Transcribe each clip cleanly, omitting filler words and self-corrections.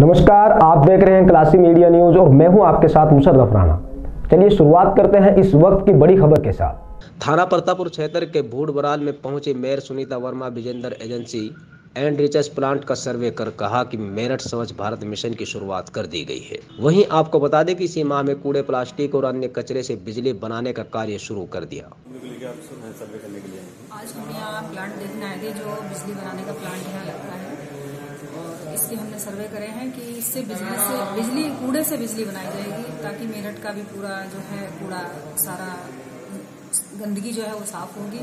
नमस्कार, आप देख रहे हैं क्लासी मीडिया न्यूज और मैं हूं आपके साथ मुसर गफराना। चलिए शुरुआत करते हैं इस वक्त की बड़ी खबर के साथ। थाना प्रतापुर क्षेत्र के भूड बराल में पहुंची mayor Sunita Verma Vijendra agency and research plant का सर्वे कर कहा कि मेरठ स्वच्छ भारत मिशन की शुरुआत कर दी गई है। वहीं आपको बता दें कि इसी माह में कूड़े, प्लास्टिक और अन्य कचरे से बिजली बनाने का कार्य शुरू कर दिया। आज हम यहाँ प्लांट देखने आए थे, जो बिजली बनाने का प्लांट यहाँ लगता है और इसके हमने सर्वे करे हैं कि इससे बिजली कूड़े से बिजली बनाई जाएगी, ताकि मेरठ का भी पूरा जो है कूड़ा, सारा गंदगी जो है वो साफ होगी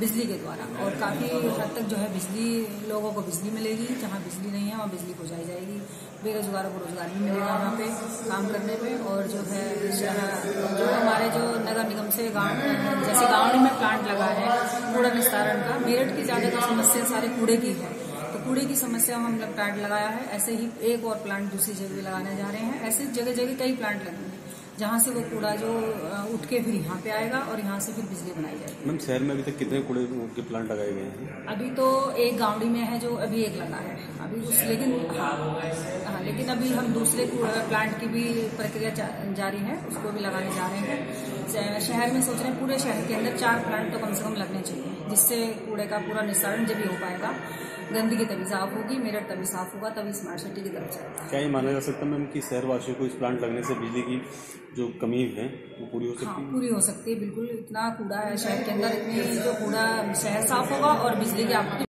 बिजली के द्वारा और काफी हद तक जो है बिजली लोगों को बिजली मिलेगी। जहाँ बिजली नहीं है वहाँ बिजली पहुँचाई जाएगी, बेरोजगारों को रोजगार भी मिलेगा वहाँ पे काम करने पे। और जो है जो हमारे जो नगर निगम से गाँव जैसे गाँव में प्लांट लगा है कूड़ा निस्तारण का, मेरठ की ज्यादातर समस्या सारे कूड़े की है, तो कूड़े की समस्या हम लोग प्लांट लगाया है। ऐसे ही एक और प्लांट दूसरी जगह लगाने जा रहे हैं। ऐसे जगह जगह कई प्लांट लगेंगे जहाँ से वो कूड़ा जो उठ के फिर यहाँ पे आएगा और यहाँ से फिर बिजली बनाई जाएगी। मैम, शहर में अभी तक कितने कूड़े के प्लांट लगाए गए हैं? अभी तो एक गाँवड़ी में है जो अभी एक लगा है अभी उस, लेकिन अभी हम दूसरे प्लांट की भी प्रक्रिया जारी है, उसको भी लगाने जा रहे हैं। शहर में सोच रहे हैं पूरे शहर के अंदर 4 प्लांट तो कम से कम लगने चाहिए, जिससे कूड़े का पूरा निस्तारण जब भी हो पाएगा, गंदगी तभी साफ होगी, मेरठ तभी साफ होगा, तभी स्मार्ट सिटी की तरफ जाएगा। क्या ये माना जा सकता है मैम कि शहर वासियों को इस प्लांट लगने से बिजली की जो कमी है वो पूरी हो सकती है? हाँ, पूरी हो सकती है बिल्कुल। इतना कूड़ा है शहर के अंदर, इतनी जो कूड़ा, शहर साफ होगा और बिजली की आपको